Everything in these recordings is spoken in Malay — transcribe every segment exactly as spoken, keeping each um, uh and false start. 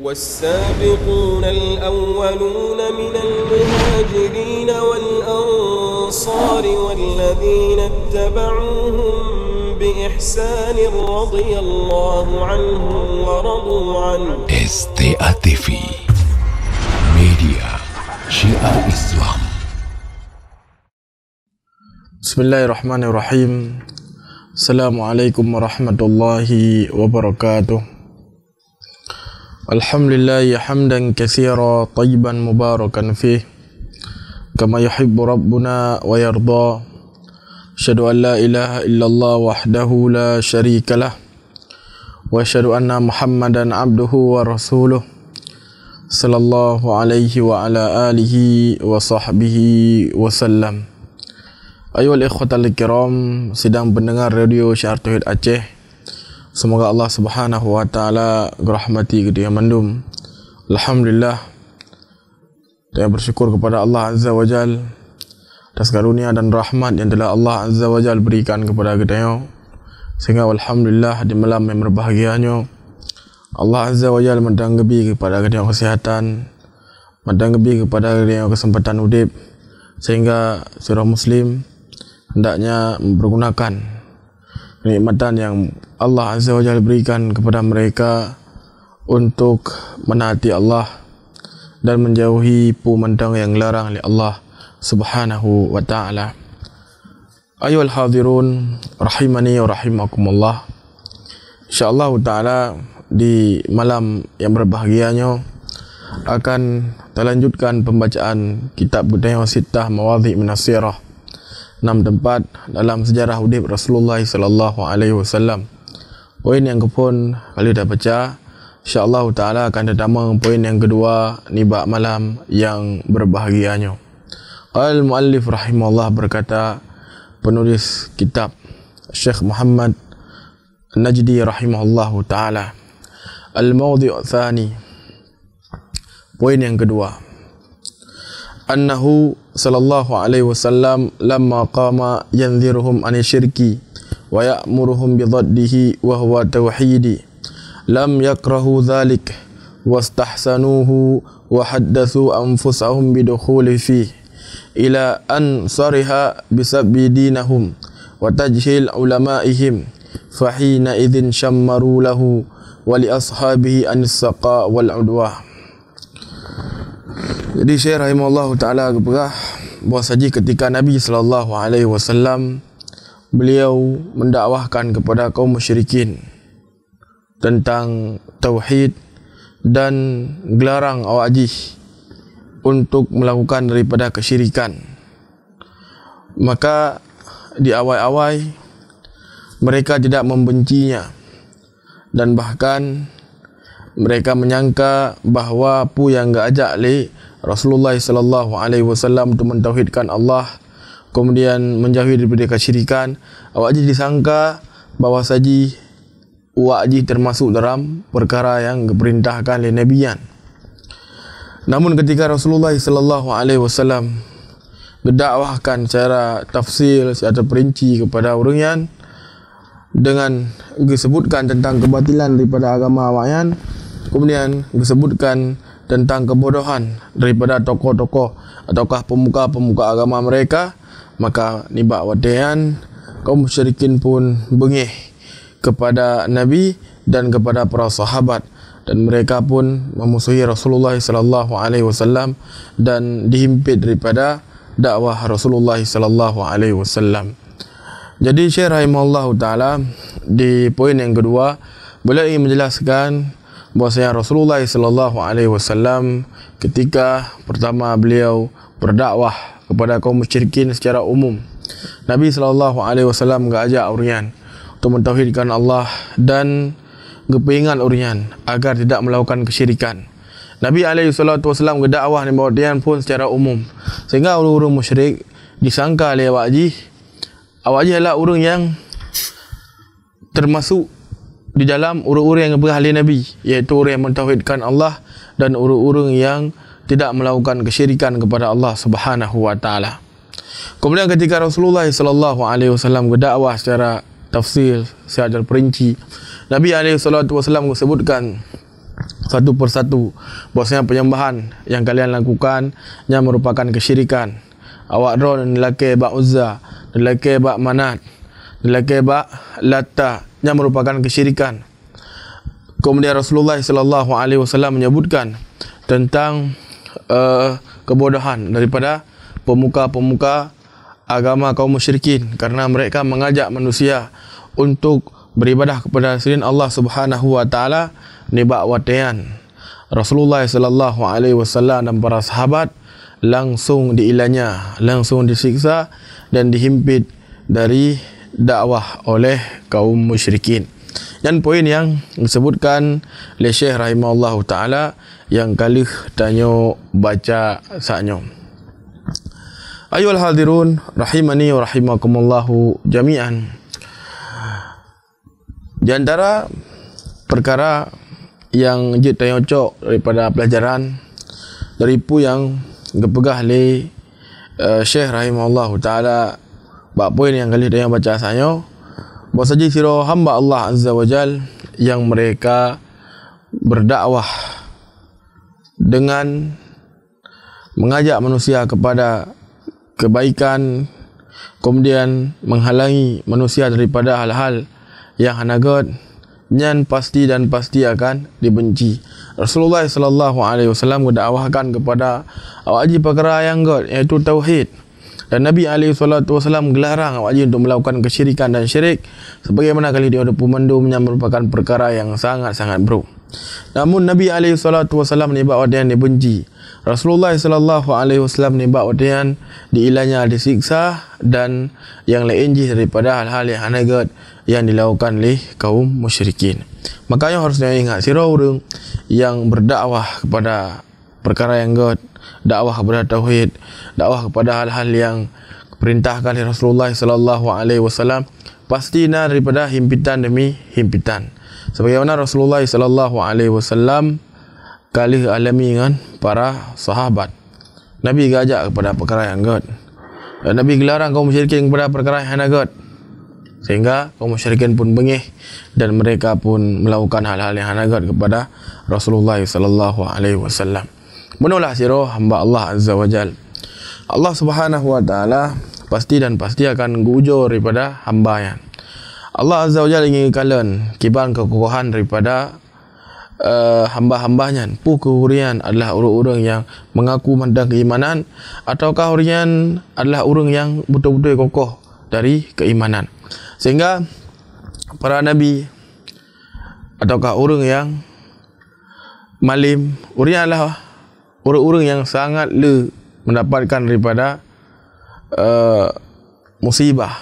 والسابقون الأولون من المهاجرين والأنصار والذين اتبعوهم بإحسان رضي الله عنهم ورضوا عنه. إستيا تيفي ميديا Syiar Islam. Bismillahirrahmanirrahim. Assalamualaikum warahmatullahi wabarakatuh. Alhamdulillah hamdan katsira tayyiban mubarakan fih kama yuhibbu rabbuna wa yarda. Asyhadu an la ilaha illallah wahdahu la syarikalah wa asyhadu anna Muhammadan abduhu wa rasuluh sallallahu alaihi wa ala alihi wa sahbihi wa sallam. Ayyuhal ikhwatal kiram, sedang pendengar radio Syiar Tauhid Aceh, semoga Allah subhanahu wa ta'ala gerahmati ketika mandum. Alhamdulillah, saya bersyukur kepada Allah azza wa jal atas karunia dan rahmat yang telah Allah azza wa jal berikan kepada kita, sehingga alhamdulillah di malam yang berbahagianya Allah azza wa jal mendanggebi kepada kita kesihatan, mendanggebi kepada kita kesempatan hidup, sehingga seorang muslim hendaknya mempergunakan nikmatan yang Allah azza wa jalla berikan kepada mereka untuk menaati Allah dan menjauhi pemandang yang larang oleh Allah subhanahu wa ta'ala. Ayuhal hadirun rahimani wa rahimakumullah, insyaallah ta'ala di malam yang berbahagianya akan terlanjutkan pembacaan kitab Budaya Sittah Mawadhi' Minas Sirah, enam tempat dalam sejarah hidup Rasulullah sallallahu alaihi wasallam. Poin yang kepun kalau dah baca, insya-Allah taala akan datang poin yang kedua nibak malam yang berbahagianya. Al muallif rahimahullah berkata, penulis kitab Syekh Muhammad Najdi rahimahullah taala, al mawdhi'u tsani, poin yang kedua, annahu sallallahu alaihi wasallam lamma qama yanziruhum ani syirki wa ya'muruhum bidaddihi wa huwa tauhidi lam yakrahu dhalik wastahsanuhu wa haddathu anfusahum bidukhuli fihi ila an sariha bisabbi dinahum wa tajhil ulamaihim fahina idhin syammaru lahu wa li ashabihi an-saqa wal udwa. Jadi Syaikh rahimahullah ta'ala berkata bahawa saja ketika Nabi sallallahu alaihi wasallam beliau mendakwahkan kepada kaum musyrikin tentang tauhid dan gelarang awak ajih untuk melakukan daripada kesyirikan, maka di awal-awal mereka tidak membencinya dan bahkan mereka menyangka bahawa pu yang enggak ajak li Rasulullah sallallahu alaihi wasallam untuk mentauhidkan Allah kemudian menjauhi daripada kesyirikan, awak ji disangka bahawa saji awak ji termasuk dalam perkara yang diperintahkan oleh nabiyan. Namun ketika Rasulullah sallallahu alaihi wasallam berdakwahkan secara tafsil, secara perinci kepada orang yang dengan disebutkan tentang kebatilan daripada agama awak yang, kemudian disebutkan tentang kebodohan daripada tokoh-tokoh ataukah pemuka-pemuka agama mereka, maka nibak wadean kaum musyrikin pun bengih kepada Nabi dan kepada para sahabat, dan mereka pun memusuhi Rasulullah sallallahu alaihi wasallam dan dihimpit daripada dakwah Rasulullah sallallahu alaihi wasallam. Jadi Syaikh rahimahullah taala di poin yang kedua beliau ingin menjelaskan bahwasanya Rasulullah sallallahu alaihi wasallam ketika pertama beliau berdakwah kepada kaum musyrikin secara umum, Nabi sallallahu alaihi wasallam mengajak orang untuk mentauhidkan Allah dan gepingan orang agar tidak melakukan kesyirikan. Nabi alaihi salatu wasallam berdakwah ni bahagian pun secara umum, sehingga orang-orang musyrik disangka oleh awak ji awak ji adalah orang yang termasuk di dalam orang-orang yang berahli Nabi, iaitu orang yang mentauhidkan Allah dan orang-orang yang tidak melakukan kesyirikan kepada Allah subhanahu wa ta'ala. Kemudian ketika Rasulullah sallallahu alaihi wasallam berdakwah secara tafsir, secara perinci, Nabi alaihi salatu wasallam sebutkan satu persatu bahwasanya penyembahan yang kalian lakukan yang merupakan kesyirikan. Awak ron nilake bak Uzza, nilake bak Manat, nilake bak Latta, yang merupakan kesyirikan. Kemudian Rasulullah sallallahu alaihi wasallam menyebutkan tentang uh, kebodohan daripada pemuka-pemuka agama kaum musyrikin, karena mereka mengajak manusia untuk beribadah kepada selain Allah Subhanahu wa taala nibak watean. Rasulullah sallallahu alaihi wasallam dan para sahabat langsung diilanya, langsung disiksa dan dihimpit dari dakwah oleh kaum musyrikin. Dan poin yang disebutkan oleh Syekh rahimahullahu taala yang kalih tanyo baca saknyo. Ayuhal hadirun rahimani wa rahimakumullahu jami'an. Di antara perkara yang je tayocok daripada pelajaran dari pu yang gepegah le uh, Syekh rahimahullahu taala bab poin yang kali dia baca sanyo, bahasa siro hamba Allah azza wajal yang mereka berdakwah dengan mengajak manusia kepada kebaikan, kemudian menghalangi manusia daripada hal-hal yang hanagat nyan pasti dan pasti akan dibenci. Rasulullah sallallahu alaihi wasallam mendakwahkan kepada awak haji perkara yang god iaitu tauhid, dan Nabi alaihi salatu wasallam gelarang awak haji untuk melakukan kesyirikan dan syirik sebagaimana kali dia ada pemandum yang merupakan perkara yang sangat-sangat buruk. Namun Nabi alaihi salatu wasallam nibak wadian dibenci. Rasulullah sallallahu alaihi wasallam nibak wadian diilanya, disiksa dan yang lain jih daripada hal-hal yang hanagat yang dilakukan oleh kaum musyrikin. Makanya harusnya ingat sira orang yang berdakwah kepada perkara yang god, dakwah kepada tauhid, dakwah kepada hal-hal yang perintahkan oleh Rasulullah sallallahu alaihi wasallam, pastinya daripada himpitan demi himpitan. Sebagaimana Rasulullah sallallahu alaihi wasallam kali alami dengan para sahabat, Nabi gajak kepada perkara yang god, Nabi gelarang kaum musyrikin kepada perkara yang hanagat, sehingga kaum musyrikin pun bengih dan mereka pun melakukan hal-hal yang hanagat kepada Rasulullah sallallahu alaihi wasallam. Menulah siro hamba Allah azza wajal, Allah Subhanahu wa taala pasti dan pasti akan gujur daripada hamba-Nya. Allah azza wajal ingin kalian kiban kekukuhan daripada Uh, hamba-hambanya. Pukuh hurian adalah orang-orang yang mengaku mandang keimanan, ataukah hurian adalah orang yang betul-betul kokoh dari keimanan, sehingga para nabi ataukah orang yang malim, hurian adalah orang-orang yang sangat le mendapatkan daripada uh, musibah.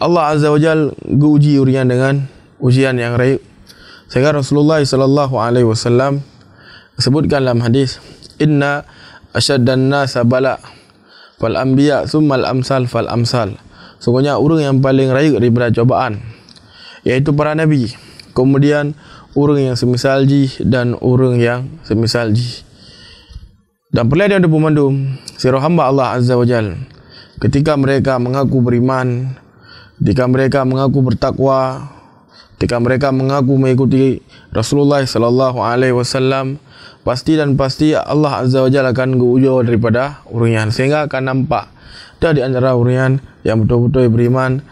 Allah azza wajal guji hurian dengan ujian yang raib, sehingga Rasulullah sallallahu alaihi wasallam sebutkan dalam hadis, inna asyaddan nas bala fal anbiya summal amsal fal amsal. Sungguhnya orang yang paling rayuk daripada cobaan iaitu para nabi, kemudian orang yang semisal ji dan orang yang semisal ji. Dan perlu ada pemandum sira hamba Allah azza wajal, ketika mereka mengaku beriman, ketika mereka mengaku bertakwa, ketika mereka mengaku mengikuti Rasulullah sallallahu alaihi wasallam, pasti dan pasti Allah azza wajalla akan gugur daripada orang, sehingga akan nampak dah di antara orang yang betul-betul beriman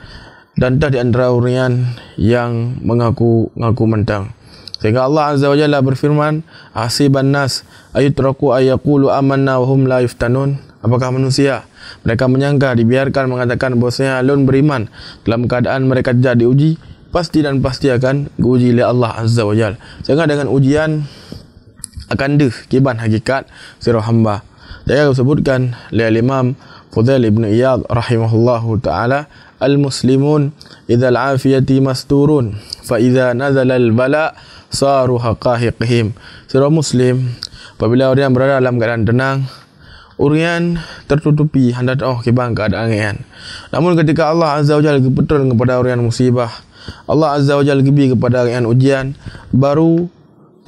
dan dah di antara orang yang mengaku-ngaku mentang. Sehingga Allah azza wajalla berfirman, hasiban nas ayutraku ayaqulu amanna wa hum la yuftanun. Apakah manusia mereka menyangka dibiarkan mengatakan bahwasanya alun beriman dalam keadaan mereka tidak diuji? Pasti dan pasti akan diuji oleh Allah azza wajalla. Sehingga dengan ujian akan deh kiban hakikat sira hamba. Saya sebutkan oleh Imam Fudail ibn Iyad rahimahullahu taala, al-muslimun idza al-afiyati masturun fa idza nazala al-bala saru haqahiqihim. Sira muslim apabila orang berada dalam keadaan tenang, orang tertutupi hendak oh kiban keadaan ngian. Namun ketika Allah azza wajalla betul kepada orang musibah, Allah azza wajalla gebi kepada dengan ujian, baru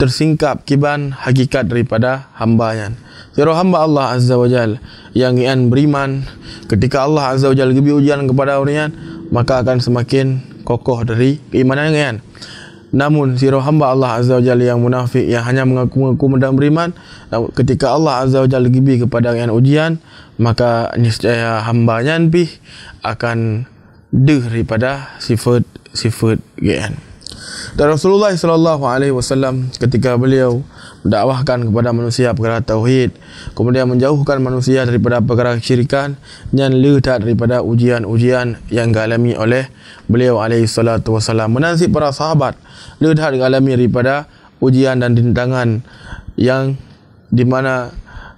tersingkap kiban hakikat daripada hambanya. Sira hamba Allah azza wajalla yang yang beriman, ketika Allah azza wajalla gebi ujian kepada orangnya, maka akan semakin kokoh dari keimanannya. Namun si hamba Allah Azza wa Jalla yang munafik, yang hanya mengaku-ngaku dan beriman, ketika Allah Azza wa Jalla gibi kepada yang ujian, maka niscaya hambanya pih akan deh daripada sifat-sifat gian. Dan Rasulullah sallallahu alaihi wasallam ketika beliau mendakwahkan kepada manusia perkara tauhid, kemudian menjauhkan manusia daripada perkara kesyirikan, dan letak daripada ujian-ujian yang dialami oleh beliau alaihi salatu wasallam. Menasib para sahabat letak dialami daripada ujian dan rintangan yang di mana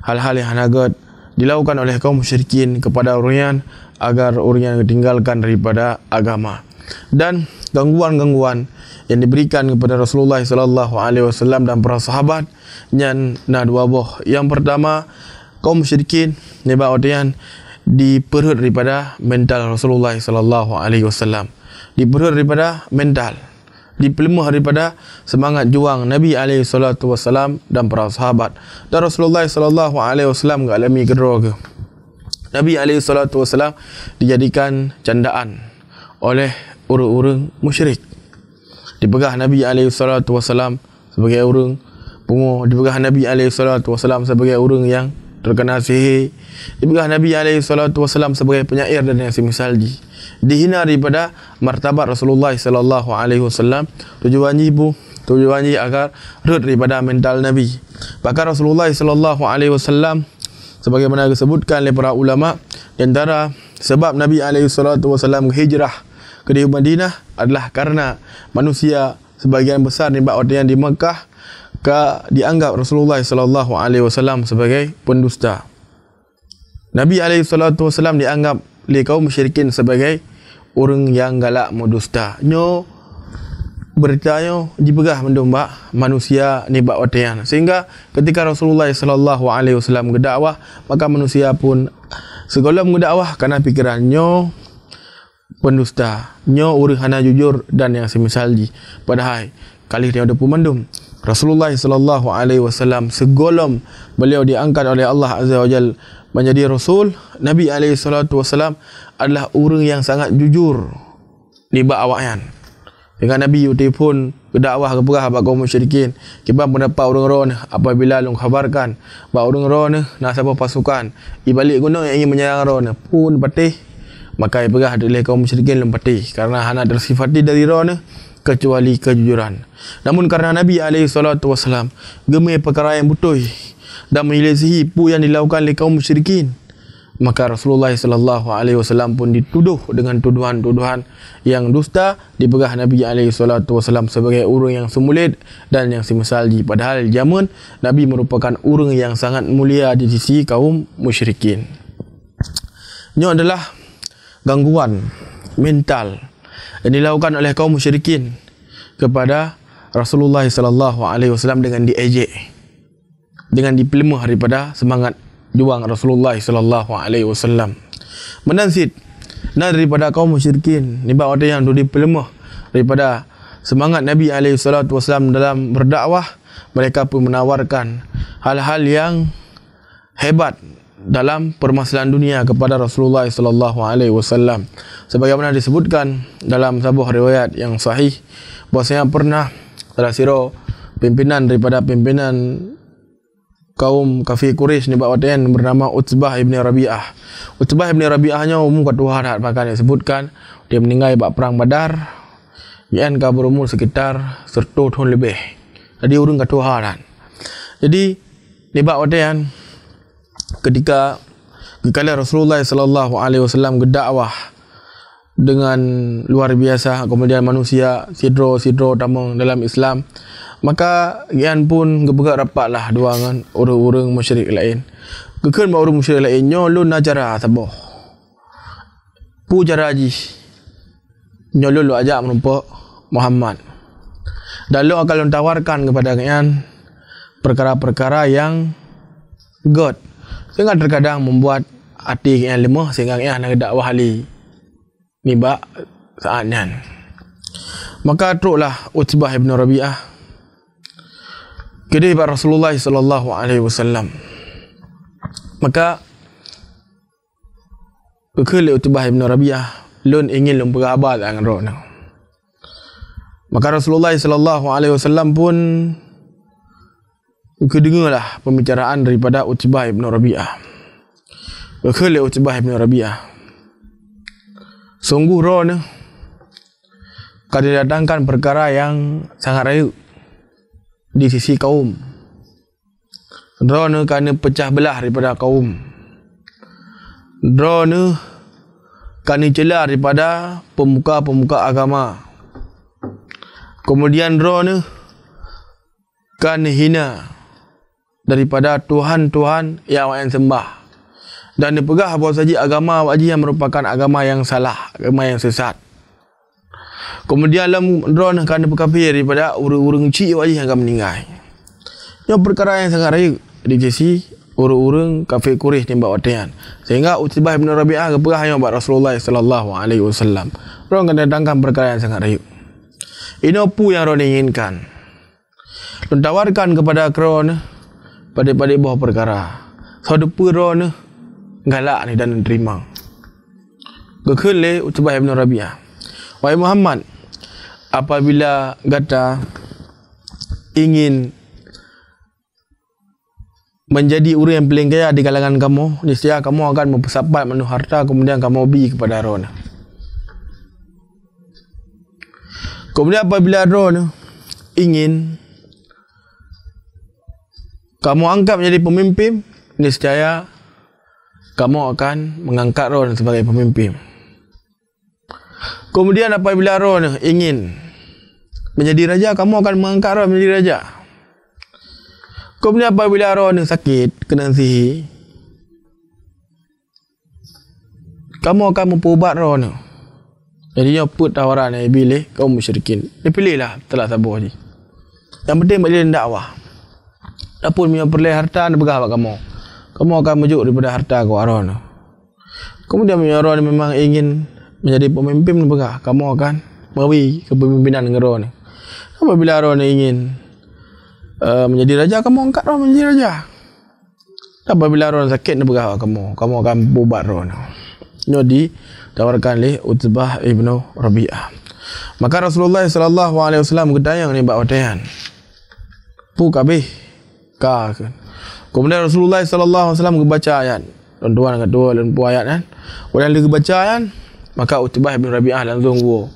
hal-hal yang hanagat dilakukan oleh kaum musyrikin kepada orang, agar orang yang ditinggalkan daripada agama. Dan gangguan-gangguan yang diberikan kepada Rasulullah sallallahu alaihi wasallam dan para sahabat nyan na dua boh. Yang pertama, kaum musyrikin neba odian diperut daripada mental Rasulullah sallallahu alaihi wasallam, diperut daripada mental, dipelemah daripada semangat juang Nabi alaihi salatu wasallam dan para sahabat. Dan Rasulullah sallallahu alaihi wasallam mengalami kedua ke Nabi alaihi salatu wasallam dijadikan candaan oleh orang-orang musyrik. Dipegah Nabi alaihi salatu wasallam sebagai orang punguh, dipegah Nabi alaihi salatu wasallam sebagai orang yang terkena sihir, dipegah Nabi alaihi salatu wasallam sebagai penyair dan yang semisalji. Dihina daripada martabat Rasulullah sallallahu alaihi wasallam. Tujuan ibu, tujuan agar red daripada mental Nabi. Bahkan Rasulullah sallallahu alaihi wasallam sebagaimana disebutkan oleh para ulama, antara sebab Nabi alaihi salatu wasallam hijrah ke Madinah adalah karena manusia sebagian besar ni bab orang yang di Mekah ka dianggap Rasulullah sallallahu alaihi wasallam sebagai pendusta. Nabi alaihi salatu wasallam dianggap oleh kaum musyrikin sebagai orang yang galak mendusta. Nyo beritahu dipegah mendomba manusia ni bab orang, sehingga ketika Rasulullah sallallahu alaihi wasallam berdakwah, maka manusia pun segala mendakwah karena pikirannya pendusta, nyo urang hana jujur dan yang semisalji. Padahal kali dia ada pemandum Rasulullah sallallahu alaihi wasallam segolom beliau diangkat oleh Allah Azza wa Jalla menjadi rasul, Nabi alaihi salatu wasallam adalah urang yang sangat jujur niba awaknya. Dengan Nabi uti pun berdakwah kepada kaum musyrikin, kibab mendapat orang-orang apabila long khabarkan bahawa orang-orang nak siapa pasukan ibalik gunung yang ingin menyerang orang pun patih, maka ibrah adalah kaum musyrikin lempati karena hana tersifati dari rona kecuali kejujuran. Namun karena Nabi alaihi salatu wasallam gemai perkara yang betul dan menyelisihi pu yang dilakukan oleh kaum musyrikin, maka Rasulullah sallallahu alaihi wasallam pun dituduh dengan tuduhan-tuduhan yang dusta, diperah Nabi alaihi salatu wasallam sebagai orang yang semulid dan yang semisalji. Padahal zaman Nabi merupakan orang yang sangat mulia di sisi kaum musyrikin. Ini adalah gangguan mental yang dilakukan oleh kaum musyrikin kepada Rasulullah sallallahu alaihi wasallam dengan diejek, dengan dipelemah daripada semangat juang Rasulullah sallallahu alaihi wasallam. Menansit nah daripada kaum musyrikin nibat orang yang dudi pelemah daripada semangat Nabi alaihi salatu wasallam dalam berdakwah, mereka pun menawarkan hal-hal yang hebat dalam permasalahan dunia kepada Rasulullah sallallahu alaihi wasallam. Sebagaimana disebutkan dalam sebuah riwayat yang sahih bahwasanya pernah salah siro pimpinan daripada pimpinan kaum kafir Quraisy ni bawatan bernama Utsbah ibn Rabi'ah. Utsbah ibn Rabi'ahnya umur ketua hak bahkan disebutkan dia meninggal bab perang Badar. Dia kan berumur sekitar seratus tahun lebih. Jadi urang ketua hak. Jadi ni bawatan ketika ketika Rasulullah sallallahu alaihi wasallam berdakwah dengan luar biasa, kemudian manusia sidro-sidro tamang dalam Islam, maka gian pun gebegak rapatlah dua dengan orang-orang musyrik lain. Kekan orang musyrik lain nyolun acara sabo. Pu jaraji. Nyolun lu ajak menumpak Muhammad. Dan lu akan tawarkan kepada gian perkara-perkara yang God, sehingga terkadang membuat hati yang lemah, sehingga yang nak dakwah ali nibak saatnya. Maka teruklah Utsbah ibn Rabi'ah kepada Rasulullah sallallahu alaihi wasallam. Maka kepada Utsbah ibn Rabi'ah lon ingin lom berkhabar dengan rono. Maka Rasulullah shallallahu alaihi wasallam pun kedengarlah pembicaraan daripada Utbah ibn Rabi'ah. Kekele Utbah ibn Rabi'ah. Sungguh rohnya kada datangkan perkara yang sangat rayu di sisi kaum. Rohnya kerana pecah belah daripada kaum. Rohnya kerana celah daripada pemuka-pemuka agama. Kemudian rohnya kerana hina daripada Tuhan-Tuhan yang awak sembah. Dan dipegah bahawa saja agama awak yang merupakan agama yang salah, agama yang sesat. Kemudian dalam drone kerana berkafir daripada urang-urang cik awak yang akan meninggal. Yang perkara yang sangat raya di sisi urang-urang kafir Quraisy tembak watian. Sehingga Utbah bin Rabi'ah kepegah yang buat Rasulullah sallallahu alaihi wasallam. Orang akan datangkan perkara yang sangat raya. Ino pu yang orang inginkan. Dan tawarkan kepada kerana pada-pada buah perkara. Saudara ron galak ni dan terima. Gekele Utbah ibn Rabi'ah. Wahai Muhammad, apabila kata ingin menjadi orang yang paling kaya di kalangan kamu, niscaya kamu akan mempersapat menu harta kemudian kamu beri kepada ron. Kemudian apabila ron ingin kamu angkat menjadi pemimpin, niscaya kamu akan mengangkat Ron sebagai pemimpin. Kemudian apabila Ron ingin menjadi raja, kamu akan mengangkat Ron menjadi raja. Kemudian apabila Ron sakit, kena sihir, kamu akan mempubat Ron. Jadinya put tawaran yang pilih kaum musyrikin. Dia pilihlah telah sabar je. Yang penting dia dakwah. Apapun punya perleh harta dia begah kamu. Kamu akan merujuk daripada harta kau Aron. Kemudian Aron memang ingin menjadi pemimpin dia, kamu akan memberi kepemimpinan Aron. Apabila Aron ingin uh, menjadi raja, kamu angkat Aron menjadi raja. Apabila Aron sakit dia, kamu kamu akan bubat Aron. Jadi tawarkan oleh Utbah ibn Rabi'ah. Maka Rasulullah sallallahu alaihi wasallam gedayang ni bab watian. Pu kabeh ka. Kemudian Rasulullah sallallahu alaihi wasallam baca ayat. Tuan-tuan kat dua dan puan ayat kan. Orang dia baca ayat, maka Utbah bin Rabi'ah langsung gua.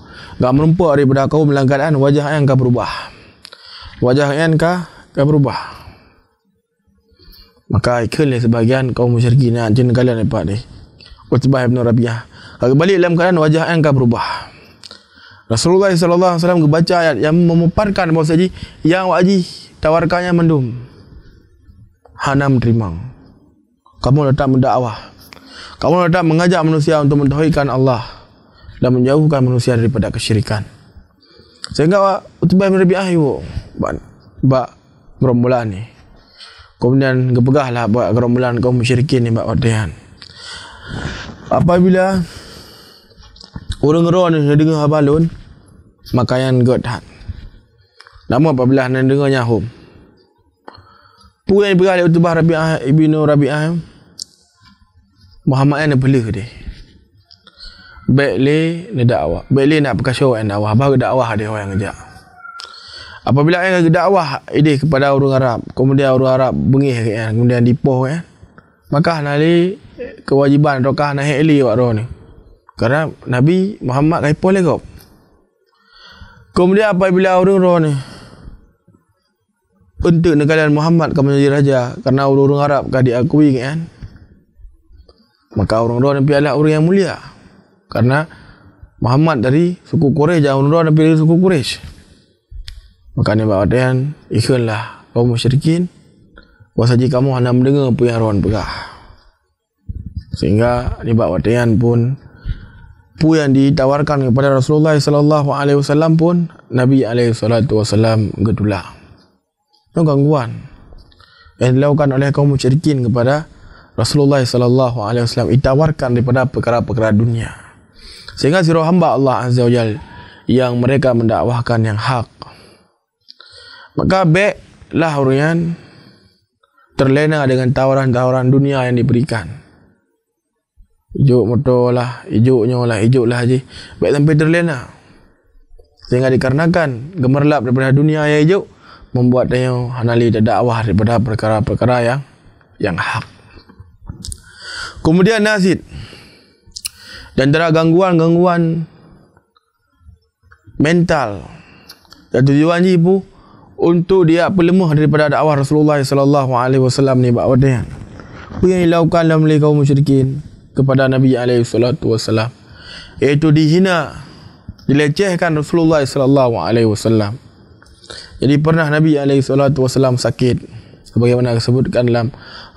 Gam merempak daripada kaum langkanan wajah yang ka berubah. Wajah yang ka ka berubah. Maka ikut sebahagian kaum musyrikin jin kalian dapat ni. Utbah bin Rabi'ah. Kalau balik dalam keadaan wajah yang ka berubah. Rasulullah sallallahu alaihi wasallam baca ayat yang memaparkan bahawa saji yang wajib tawarkannya mendum. Hanam terima. Kamu datang mendakwah. Kamu datang mengajak manusia untuk mentauhidkan Allah dan menjauhkan manusia daripada kesyirikan. Sehingga Utbah bin Rabi'ah itu bak gerombolan ni. Kemudian kepegahlah buat gerombolan kaum musyrikin ni bak wadihan. Apabila orang-orang yang dengar habalun makayan godhat. Namun apabila yang dengar nyahum pun yang berkali Utbah Rabi'ah ibn Rabi'ah Muhammad yang bela dia. Baik leh ni dakwah. Baik leh nak perkasa orang dakwah, baru dakwah dia orang kerja. Apabila orang dakwah ini kepada orang Arab, kemudian orang Arab bengih kan, kemudian dipoh kan. Maka nali kewajiban rokah naik li wak ro ni. Kerana Nabi Muhammad kaipo le kau. Kemudian apabila orang ro ni untuk negara Muhammad kamu jadi raja kerana orang-orang Arab kah diakui kan, maka orang-orang Nabi adalah orang yang mulia kerana Muhammad dari suku Quraisy, orang-orang Nabi dari suku Quraisy. Maka ni bawa dan ikhlas kaum musyrikin wasaji kamu hendak mendengar apa yang orang pegah, sehingga ni bawa dan pun pu yang ditawarkan kepada Rasulullah sallallahu alaihi wasallam pun Nabi alaihi salatu wasallam gedulah. Itu gangguan yang dilakukan oleh kaum musyrikin kepada Rasulullah sallallahu alaihi wasallam, ditawarkan daripada perkara-perkara dunia. Sehingga sirah hamba Allah azza wajal yang mereka mendakwahkan yang hak. Maka baiklah orang terlena dengan tawaran-tawaran dunia yang diberikan. Ijuk motor lah, ijuknya lah, ijuk lah haji. Baik sampai terlena. Sehingga dikarenakan gemerlap daripada dunia yang hijau, membuat dia hanali dan dakwah daripada perkara-perkara yang yang hak. Kemudian nasid. Dan antara gangguan-gangguan mental dan tujuan ibu untuk dia pelemah daripada dakwah Rasulullah sallallahu alaihi wasallam ni bahawa dia yang dilakukan oleh kaum musyrikin kepada Nabi alaihi salatu wasallam, iaitu dihina, dilecehkan Rasulullah sallallahu alaihi wasallam. Jadi pernah Nabi alaihi salatu wasallam sakit sebagaimana disebutkan dalam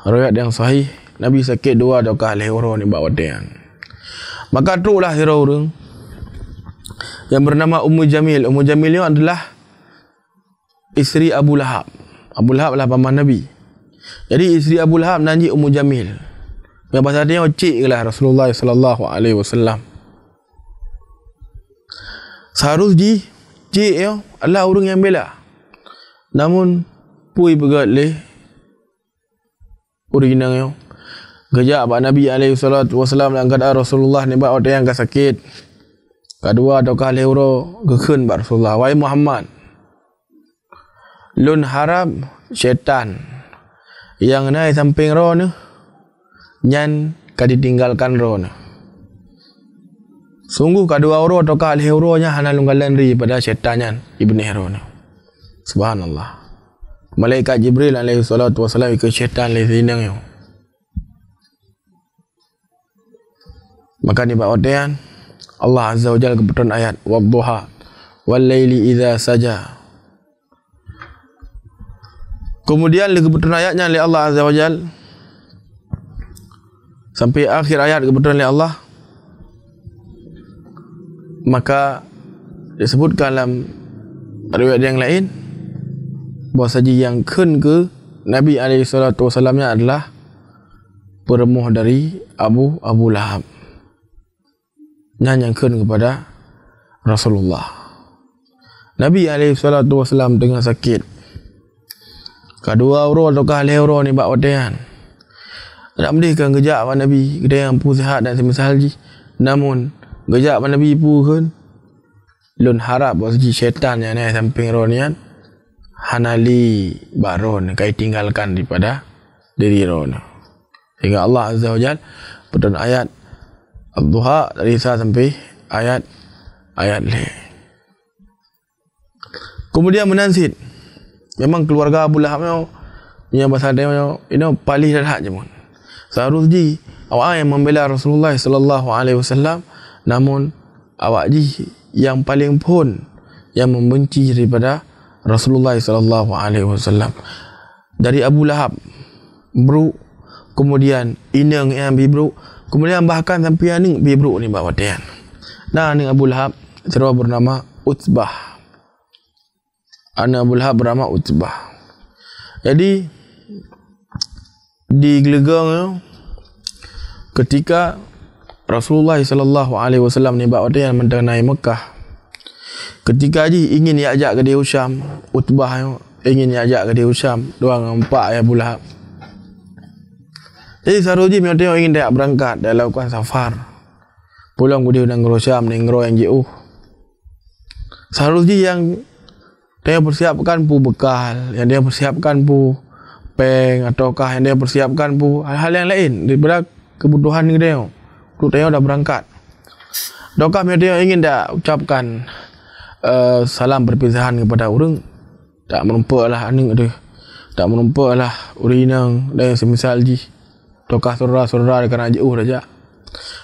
riwayat yang sahih, Nabi sakit dua dua kali orang ni bahawa dia. Maka teruklah orang yang bernama Ummu Jamil. Ummu Jamil ini adalah isteri Abu Lahab. Abu Lahab lah paman Nabi. Jadi isteri Abu Lahab nanji Ummu Jamil. Yang pasal dia cik lah Rasulullah sallallahu alaihi wasallam. Seharusnya cik yo adalah orang yang bela. Namun pui pegat leh original yo. Kerja abang Nabi alaihi salatu wasallam dan keadaan Rasulullah ni buat orang yang sakit. Kedua dok kali uro gekun bar Rasulullah, wahai Muhammad, lun harap syaitan yang naik samping roh ni nyan kadi tinggalkan roh ni. Sungguh kedua roh atau kali roh nya hana lunggalan ri pada syaitan nyan ibni roh ni. Subhanallah. Malaikat Jibril alaihi salatu wasallam ikut syaitan le sinang yo. Maka ni bab odean Allah azza wajalla kebetulan ayat wadduha wal laili idza saja. Kemudian kebetulan ayatnya oleh Allah azza wa jal sampai akhir ayat kebetulan oleh Allah, maka disebutkan dalam riwayat yang lain bahawa saja yang ken ke Nabi alaihi salatu wasallamnya adalah peremuh dari Abu Abu Lahab nyanyakan kepada Rasulullah. Nabi alaihi salatu wasallam dengan sakit. Kedua orang atau kahli orang ni buat watean. Nak mendihkan gejak Pak Nabi. Kedai yang pun sihat dan semisal ji. Namun, gejak Pak Nabi pun kan. Lun harap buat suci syaitan yang naik samping orang ni kan. Hanali baron. Kaya tinggalkan daripada diri orang. Sehingga Allah Azza wa Jal berdoa ayat Al-Duha dari saat sampai ayat ayat ni. Kemudian menansid. Memang keluarga Abu Lahab ni punya bahasa dia ini palih dan hak je pun. Seharusnya ji awak yang membela Rasulullah sallallahu alaihi wasallam, namun awak ji yang paling pun yang membenci daripada Rasulullah sallallahu alaihi wasallam. Dari Abu Lahab bro, kemudian inang yang bibro, kemudian bahkan sampai aning bibro ni bawa dia. Nah ni Abu Lahab seru bernama Utbah. Anak Abu Lahab bernama Utbah. Jadi digelegang ketika Rasulullah sallallahu alaihi wasallam ni bawa dia mengenai Mekah. Ketika ji ingin dia ajak ke dia Syam, Utbah ingin dia ajak ke dia Syam, dua orang empat Abu Lahab. Jadi seharusnya mereka ingin dia berangkat dan lakukan safar. Pulang ke dia nang Syam, nang yang jauh. Seharusnya yang dia persiapkan pu bekal, yang dia persiapkan pu peng ataukah yang dia persiapkan pu hal-hal yang lain daripada kebutuhan dia. Untuk dia dah berangkat. Dokah dia ingin dah ucapkan uh, salam perpisahan kepada orang, tak menumpaklah aning dia. Tak menumpaklah urinang dan semisal ji. Dokah saudara-saudara dekat nak jauh saja.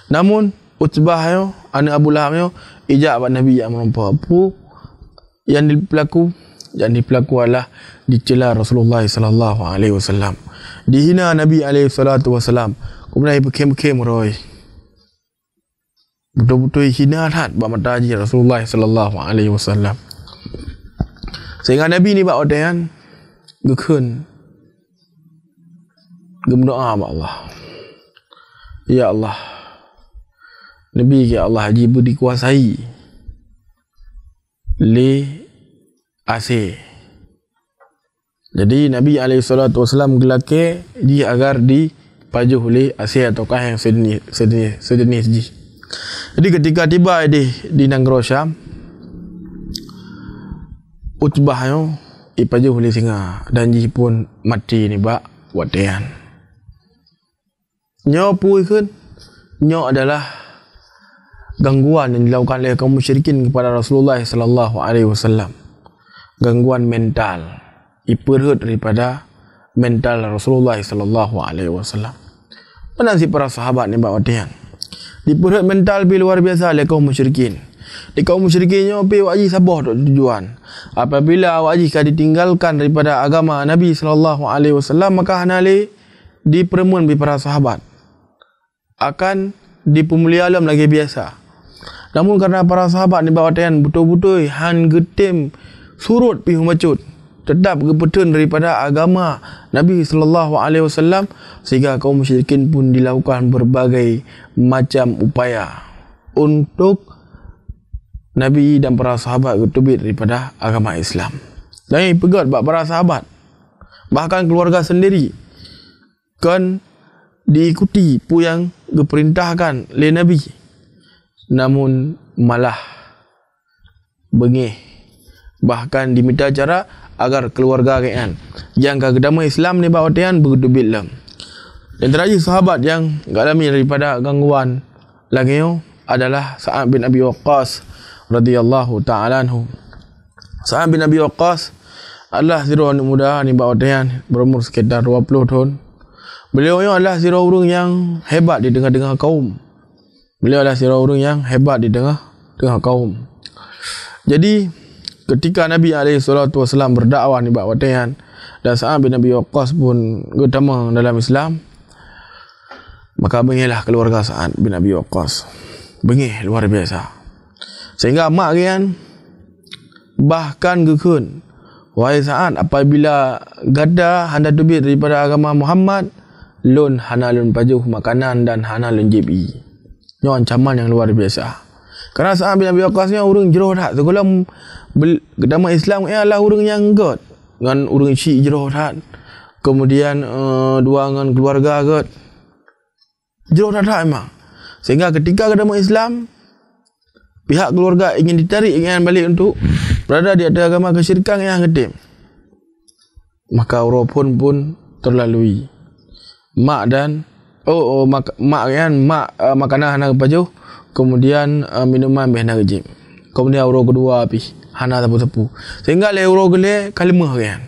Namun Utbah yo, anak Abu Lahab yo, ijab Nabi yang menumpak pu yang dipelaku yang dipelaku adalah dicela Rasulullah sallallahu alaihi wasallam, dihina Nabi alaihi salatu wasallam, kemudian berkem-kem roy betul-betul hinaan hat bab mataji Rasulullah sallallahu alaihi wasallam. Sehingga Nabi ni bab odean gekun gemdoa bab Allah, ya Allah Nabi ke Allah haji dikuasai li Aceh. Jadi Nabi alaihi salatu wasallam gelake ji agar dipajuh oleh Aceh ataukah yang sejenis sejenis sejenis ji. Jadi ketika tiba di di Nanggro Syam, Utbah yo ipaje huli singa danji pun mati ni ba watean. Nyo pui kun, nyo adalah gangguan yang dilakukan oleh kaum musyrikin kepada Rasulullah sallallahu alaihi wasallam. Gangguan mental, iperut daripada mental Rasulullah sallallahu alaihi wasallam. Penasi para sahabat ni ba watean. Diperut mental bi luar biasa oleh kaum musyrikin. Di kaum musyrikinnya pe wak ji sabah tok tujuan. Apabila wak ji ka ditinggalkan daripada agama Nabi sallallahu alaihi wasallam, maka hanali dipermun bi para sahabat akan dipemulia alam lagi biasa. Namun kerana para sahabat ni bawatan betul-betul han getim surut pi humacut tetap gepetun daripada agama Nabi sallallahu alaihi wasallam, sehingga kaum musyrikin pun dilakukan berbagai macam upaya untuk Nabi dan para sahabat ketubit daripada agama Islam. Dan pegat bak para sahabat, bahkan keluarga sendiri kan diikuti pu yang diperintahkan oleh Nabi, namun malah bengih, bahkan diminta cara agar keluarga kaian yang agama Islam ni bawatian berketubit lam. Dan terakhir sahabat yang galami daripada gangguan lagio adalah Sa'ad bin Abi Waqqas radhiyallahu ta'ala anhu. Sa'ad bin Abi Waqqas adalah zero anak muda ni bawatan berumur sekitar dua puluh tahun. Beliau adalah zero orang yang hebat di tengah-tengah kaum. Beliau adalah zero orang yang hebat di tengah-tengah kaum. Jadi ketika Nabi alaihi salatu wasallam berdakwah ni bawatan dan Sa'ad bin Abi Waqqas pun ketama dalam Islam, maka bengilah keluarga Sa'ad bin Abi Waqqas. Bengih luar biasa. Sehingga mak kan bahkan gekun, wahai Sa'ad, apabila gada handa tubit daripada agama Muhammad, lun hanalun pajuh makanan dan hanalun jibi. Ini ancaman yang luar biasa. Kerana Sa'ad bin Abi Waqqas ni orang jeroh tak. Sekolah agama Islam ni adalah orang yang god. Dengan orang Syi'i jeroh tak. Kemudian uh, dua dengan keluarga god. Jeroh tak tak memang. Sehingga ketika agama Islam, pihak keluarga ingin ditarik, ingin balik untuk berada di atas agama kesyirikan yang ketim. Maka urupun pun terlalui. Mak dan oh, oh mak mak kan mak uh, makanan hana kepajuh, kemudian uh, minuman behna rejim. Kemudian uruk kedua api hana tepu-tepu. Sehingga le uruk gele kalimah kan.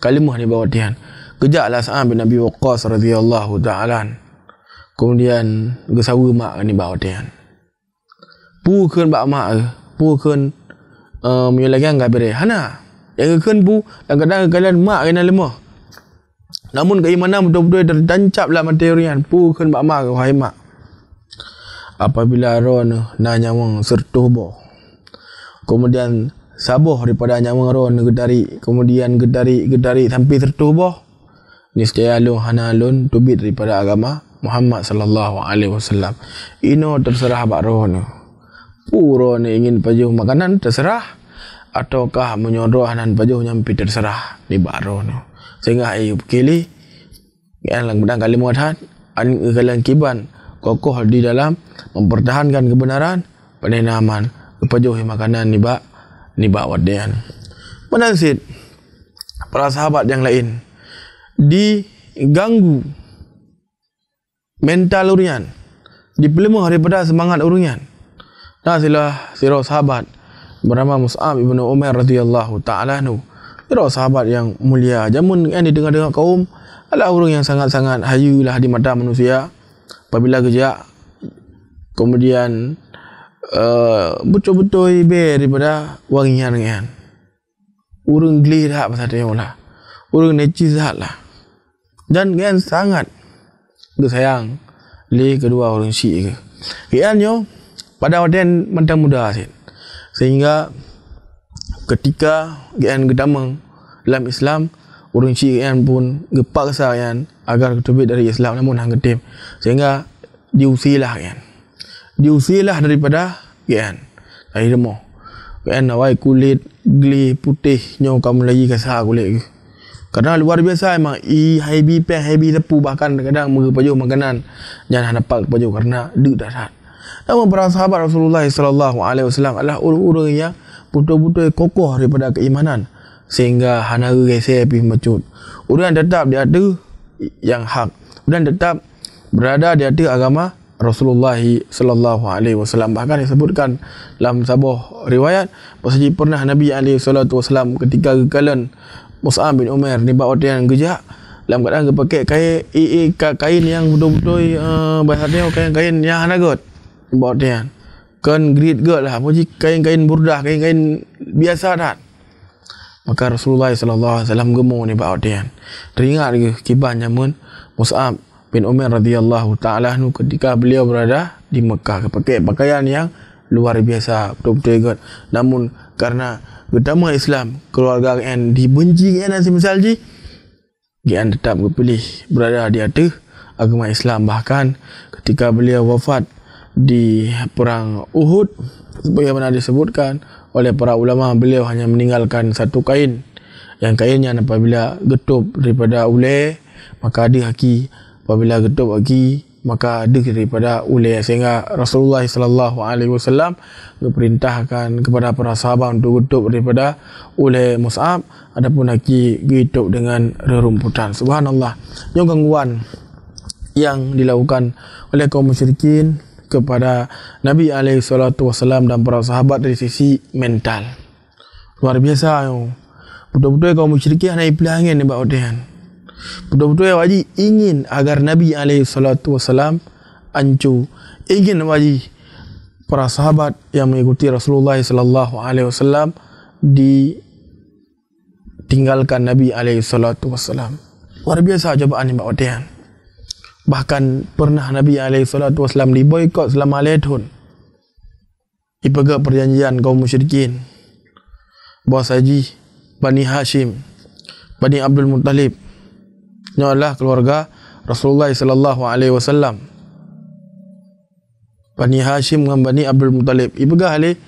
Kalimah ni bawa tian. Kejaklah Sa'ad bin Abi Waqqas radhiyallahu ta'ala. Kemudian gesawa mak ni bawa tian. Bukan bak mak, bukan uh, menyelagian gabire. Hana, yang kan bu, kadang-kadang kalian mak kena lemah. Namun keimanan betul-betul tertancaplah materian. Bukan bak mak, wahai mak. Apabila ron na nyawang sertuh boh, kemudian saboh daripada nyawang ron gedari, kemudian gedari gedari sampai sertuh boh. Niscaya lo hana lon tubit daripada agama Muhammad sallallahu alaihi wasallam. Ino terserah bak ron. Pura ni ingin pajuh makanan terserah, ataukah menyodor dan pajuh nyampi terserah ni baru ni. Sehingga ayub kili yang lang kalimat han an galang kiban kokoh di dalam mempertahankan kebenaran penenaman pajuh makanan ni bak ni bak wadean. Penansit para sahabat yang lain diganggu mental urian, dipelemah daripada semangat urian. Nasilah sirah sahabat bernama Mus'ab ibn Umair radhiyallahu ta'ala anhu. Sirah sahabat yang mulia, jamun yang didengar-dengar kaum, adalah orang yang sangat-sangat hayulah di mata manusia. Apabila kejak, kemudian uh, betul-betul ber daripada wangian-wangian. Orang gelir tak pasal dia lah. Orang necis tak lah. Dan yang sangat kesayang li kedua orang Syi'i ke. Kiannya pada waden mentang muda asyik. Sehingga ketika gian gedamang dalam Islam, orang Syi'i gian pun gepaksa gian agar ketubit dari Islam, namun hang getim. Sehingga diusilah gian. Diusilah daripada gian. Ai demo. Gian awai kulit geli putih nyo kamu lagi kasar kulit. Kerana luar biasa memang i haibi peng haibi tepu, bahkan kadang mengepajuh makanan jangan dapat kepajuh kerana dek dah. Namun para sahabat Rasulullah sallallahu alaihi wasallam adalah orang-orang yang betul-betul kokoh daripada keimanan sehingga hanara rese api mecut. Orang tetap dia ada yang hak. Orang tetap berada di atas agama Rasulullah sallallahu alaihi wasallam. Bahkan disebutkan dalam sebuah riwayat bahasanya pernah Nabi alaihi salatu wasallam ketika kekalan Mus'ab bin Umair di bawah gejak dalam keadaan pakai kain ee kain yang betul-betul uh, bahasanya kain-kain yang hanagot di bawah tiang. Kan great god lah, macam kain-kain burdah, kain-kain biasa dah. Maka Rasulullah sallallahu alaihi wasallam gemuk ni bawah tiang. Teringat ke kibah nyamun Mus'ab bin Umar radhiyallahu taala anhu ketika beliau berada di Mekah pakai pakaian yang luar biasa betul-betul. Namun karena utama Islam keluarga N dibenci N si misalji N tetap kepilih berada di atas agama Islam. Bahkan ketika beliau wafat di perang Uhud sebagaimana disebutkan oleh para ulama, beliau hanya meninggalkan satu kain yang kainnya apabila getup daripada ulai maka ada haki, apabila getup lagi maka ada daripada ulai, sehingga Rasulullah sallallahu alaihi wasallam diperintahkan kepada para sahabat untuk getup daripada ulai Mus'ab adapun lagi getup dengan rerumputan. Subhanallah, yang gangguan yang dilakukan oleh kaum musyrikin kepada Nabi alaihi salatu wasallam dan para sahabat dari sisi mental luar biasa. Betul-betul kaum musyrikin hanya pilih angin di bawah dia. Betul-betul wajib ingin agar Nabi alaihi salatu wasallam ancu, ingin wajib para sahabat yang mengikuti Rasulullah sallallahu alaihi wasallam ditinggalkan Nabi alaihi salatu wasallam. Luar biasa cobaan yang berodian. Bahkan pernah Nabi alaihi salatu wasallam diboikot selama lima tahun. Ipegang perjanjian kaum musyrikin. Bos Haji Bani Hashim, Bani Abdul Muttalib, nyalah keluarga Rasulullah sallallahu alaihi wasallam. Bani Hashim dengan Bani Abdul Muttalib ibegah oleh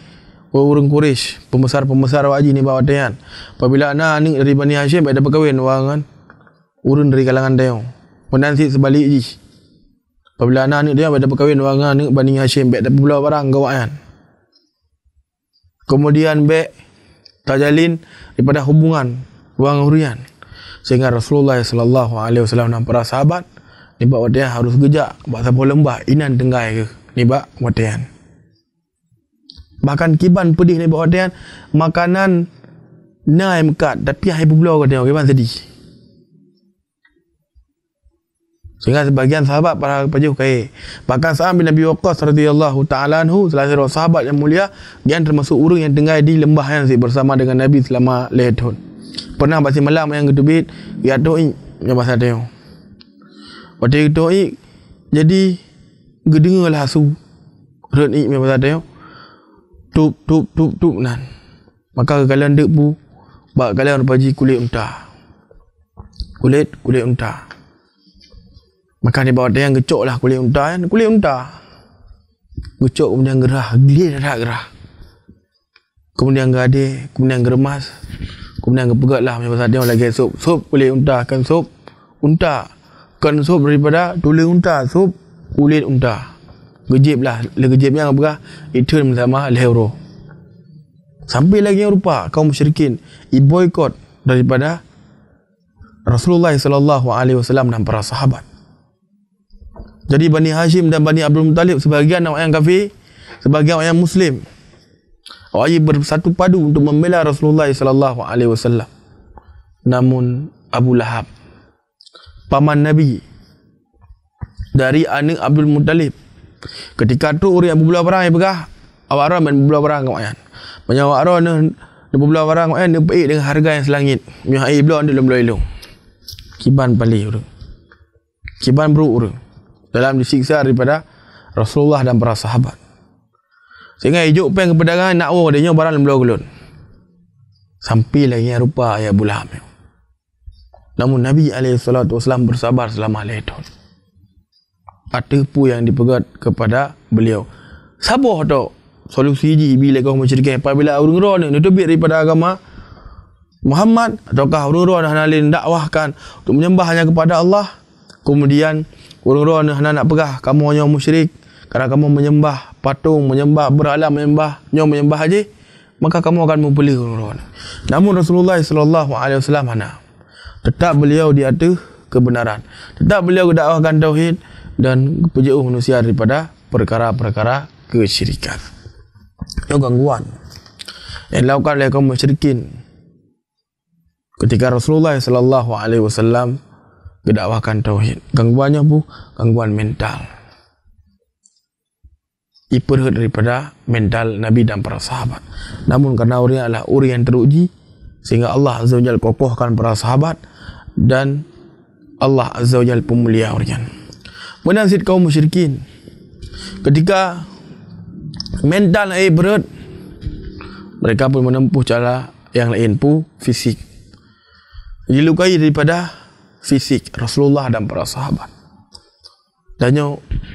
orang Quraisy, pembesar-pembesar wajib ni bawa dia. Apabila anak ni dari Bani Hashim ada berkahwin orang kan urun dari kalangan dia. Menanti sebalik ji. Apabila anak ni dia ada berkahwin orang ni Bani Hashim baik dapat pula barang kawan. Kemudian baik tajalin daripada hubungan orang hurian. Sehingga Rasulullah sallallahu alaihi wasallam dan para sahabat ni bab wadian harus gejak bab sabu lembah inan dengai ke ni bab wadian. Bahkan kiban pedih ni bab wadian makanan nai mekat tapi hai bulau ke dia kiban sedih. Sehingga sebagian sahabat para pajuh kai. Bahkan Sa'ad bin Abi Waqqas radhiyallahu taala anhu salah seorang sahabat yang mulia, dia termasuk orang yang dengai di lembah yang bersama dengan Nabi selama lima tahun. Pernah pasal malam yang gedubit ya doi yang pasal dia. Pada doi jadi gedengarlah asu. Ren ik pasal dia. Tup tup tup tup nan. Maka kalian dek bu bak kalian paji kulit unta. Kulit kulit unta. Maka ni bawa dia yang gecoklah kulit unta kan, kulit unta. Gecok kemudian gerah, gelir dah gerah. Kemudian gade, kemudian geremas. Kemudian kepegatlah macam dia lagi sup. Sup kulit unta, kan sup unta. Kan sup daripada tulang unta, sup kulit unta. Gejiblah, legejibnya apa? Itu sama lehero. Sampai lagi yang rupa kaum musyrikin iboikot daripada Rasulullah sallallahu alaihi wasallam dan para sahabat. Jadi Bani Hashim dan Bani Abdul Muttalib sebahagian orang yang kafir, sebahagian orang yang muslim. Wajib bersatu padu untuk membela Rasulullah sallallahu alaihi wasallam. Namun Abu Lahab, paman Nabi dari anak Abdul Muttalib, ketika tu orang Abu Lahab perang begah, awak orang main belah perang kawan. Banyak awak orang ni belah perang kawan dia peik dengan harga yang selangit. Mihai belah dia belah elong. Kiban paling orang. Kiban buruk orang. Dalam disiksa daripada Rasulullah dan para sahabat. Sehingga hijuk peng kepedangan nak war dia barang belum gelun. Sampai lagi yang rupa ayat Abu Lahab. Namun Nabi alaihi salatu wasallam bersabar selama lima tahun. Ada pu yang dipegat kepada beliau. Sabar tu solusi ji bila kau menceritakan apabila orang roh ni lebih daripada agama Muhammad ataukah orang roh nak nalin dakwahkan untuk menyembah hanya kepada Allah. Kemudian orang roh nak pegah kamu hanya musyrik. Kerana kamu menyembah patung, menyembah berhala, menyembah nyawa, menyembah haji, maka kamu akan membeli orang. Namun Rasulullah sallallahu alaihi wasallam tetap beliau di atas kebenaran. Tetap beliau dakwahkan tauhid dan menjauh manusia daripada perkara-perkara kesyirikan. Itu gangguan yang dilakukan oleh kaum musyrikin ketika Rasulullah sallallahu alaihi wasallam mendakwahkan tauhid. Gangguannya bu, gangguan mental. Diperhut daripada mental Nabi dan para sahabat. Namun karena urian adalah urian yang teruji, sehingga Allah Azza wa Jalla kokohkan para sahabat dan Allah Azza wa Jalla pemulia urian. Menangsit kaum musyrikin ketika mental yang berat, mereka pun menempuh cara yang lain pun fisik. Dilukai daripada fisik Rasulullah dan para sahabat. Dan yang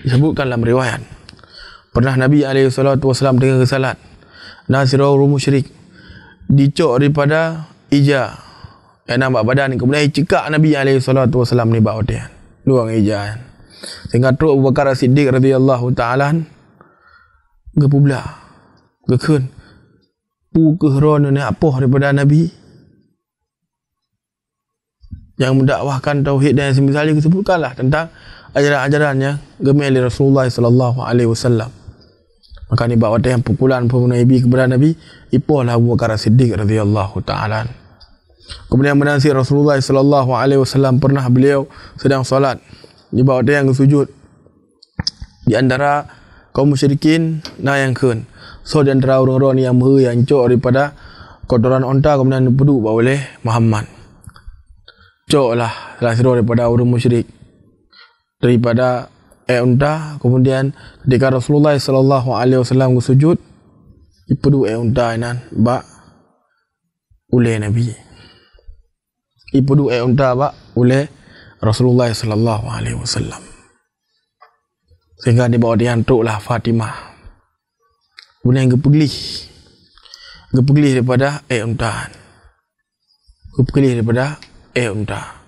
disebutkan dalam riwayat, pernah Nabi alaihi salatu wasallam dengar salat nasirul musyrik dicok daripada ija yang nampak badan ni, kemudian cekak Nabi alaihi salatu wasallam ni bawa dia luang ija sehingga teruk Abu Bakar Siddiq radhiyallahu taala gepublah gekun pu kehron ni apoh daripada Nabi yang mendakwahkan tauhid dan semisalnya. Sebutkanlah tentang ajaran-ajarannya gemeli Rasulullah sallallahu alaihi wasallam. Maka ni bawa yang pukulan pun Nabi kepada Nabi ipohlah Abu Bakar Siddiq radhiyallahu taala. Kemudian menasih Rasulullah sallallahu alaihi wasallam pernah beliau sedang solat di bawah yang sujud. Di antara kaum musyrikin nah yang kun. So di antara orang-orang yang ber yang cok daripada kotoran onta kemudian dipeduk oleh Muhammad. Coklah seluruh daripada orang musyrik. Daripada unta, kemudian ketika Rasulullah sallallahu alaihi wasallam sujud ipudu unta nan bak oleh Nabi ipudu unta bak oleh Rasulullah sallallahu alaihi wasallam sehingga dibawa diantuklah Fatimah, kemudian gepeglih gepeglih daripada unta gepeglih daripada unta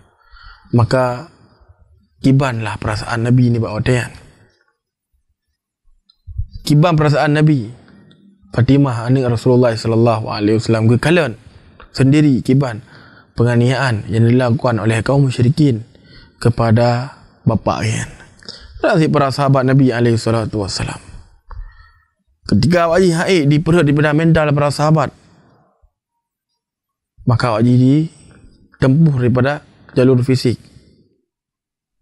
maka kibanlah perasaan Nabi ni buat otian. Kiban perasaan Nabi. Fatimah anak Rasulullah sallallahu alaihi wasallam kekalan sendiri kiban penganiayaan yang dilakukan oleh kaum musyrikin kepada bapa ayah. Dari para sahabat Nabi alaihi salatu wasallam. Ketika wajib haid di perut daripada mental para sahabat, maka wajib ditempuh daripada jalur fisik.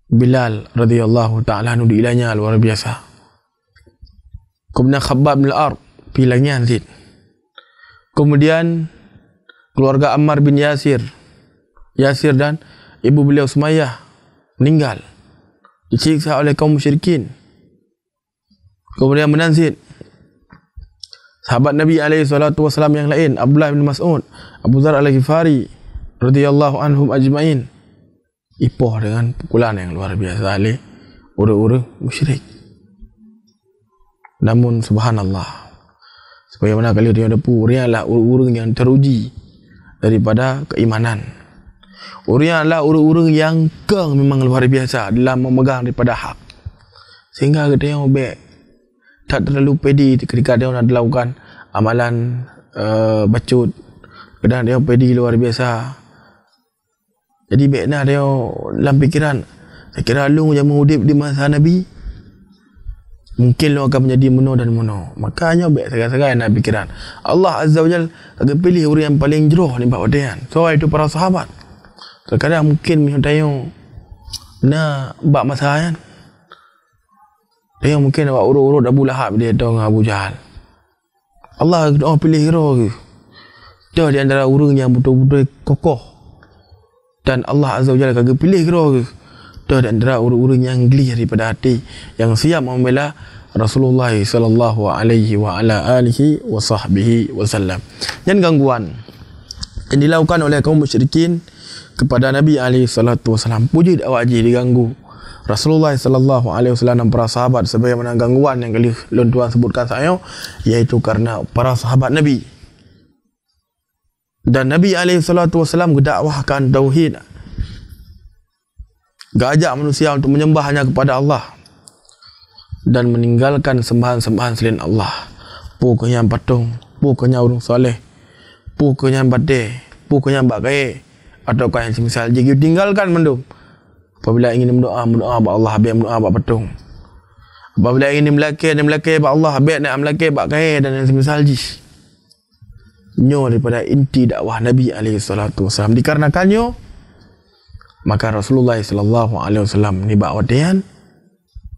Bilal radhiyallahu ta'ala anhu diilanya luar biasa. Kemudian Khabbab bin Al-Ard bilangnya Zid. Kemudian keluarga Ammar bin Yasir. Yasir dan ibu beliau Sumayyah meninggal. Disiksa oleh kaum musyrikin. Kemudian menanzid sahabat Nabi alaihi salatu wasallam yang lain, Abdullah bin Mas'ud, Abu Dzar Al-Ghifari radhiyallahu anhum ajma'in. Ipoh dengan pukulan yang luar biasa oleh ura-ura musyrik. Namun subhanallah, sebagaimana kali dia depu, urian adalah ura-ura yang teruji daripada keimanan. Urian adalah ura-ura yang keng memang luar biasa dalam memegang daripada hak. Sehingga dia obek tak terlalu pedi ketika dia nak lakukan amalan uh, bacut. Kadang dia pedi luar biasa. Jadi baiklah dia dalam pikiran, saya kira lu yang mengudip di masa Nabi, mungkin lu akan menjadi mono dan mono. Makanya baik sekarang-sekarang nak pikiran. Allah Azza wa Jalla akan pilih orang yang paling jeruh ni buat dia. So itu para sahabat. Terkadang mungkin mendayu nak bab masa kan. Dia mungkin buat urut-urut Abu Lahab dia tong Abu Jahal. Allah oh, pilih hero ke. Dia di antara orang yang betul-betul kokoh. Dan Allah Azza wa Jalla kagak pilih kira dah dan dera urut-urut yang geli daripada hati yang siap membela Rasulullah sallallahu alaihi wa ala alihi wa sahbihi wasallam. Dan gangguan yang dilakukan oleh kaum musyrikin kepada Nabi alaihi salatu wasallam puji awak ji diganggu Rasulullah sallallahu alaihi wasallam dan para sahabat sebagaimana gangguan yang kali lon tuan sebutkan saya, iaitu karena para sahabat Nabi. Dan Nabi alaihi salatu wasallam mendakwahkan tauhid. Mengajak manusia untuk menyembah hanya kepada Allah dan meninggalkan sembahan-sembahan selain Allah. Pokoknya patung, pokoknya urung soleh, pokoknya bade, pokoknya bagai atau kain semisal jadi tinggalkan mendung. Apabila ingin mendoa, mendoa ba Allah habis mendoa ba petung. Apabila ingin melaki, melaki ba Allah habis nak melaki ba kai dan semisal jis. Nyo daripada inti dakwah Nabi alaihi salatu wasallam. Dikarenakannya maka Rasulullah sallallahu alaihi wasallam ni ba wadian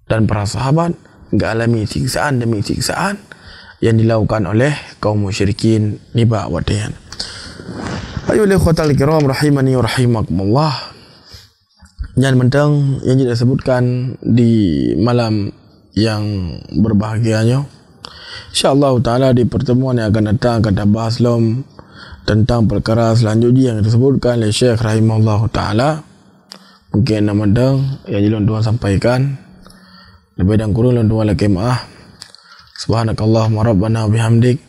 dan para sahabat mengalami siksaan demi siksaan yang dilakukan oleh kaum musyrikin ni ba wadian. Ayolah khotal kiram rahimani wa rahimakumullah. Yang mendang yang kita sebutkan di malam yang berbahagianya insyaallah taala di pertemuan yang akan datang akan bahas lom tentang perkara selanjutnya yang disebutkan oleh Syekh rahimahullah taala. Mungkin nama dang yang dilon tuan sampaikan lebih dan kurang lon tuan lagi maaf. Subhanakallahumma rabbana wa bihamdik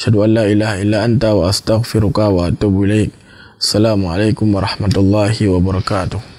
asyhadu an la ilaha illa anta wa astaghfiruka wa atubu ilaik. Assalamualaikum warahmatullahi wabarakatuh.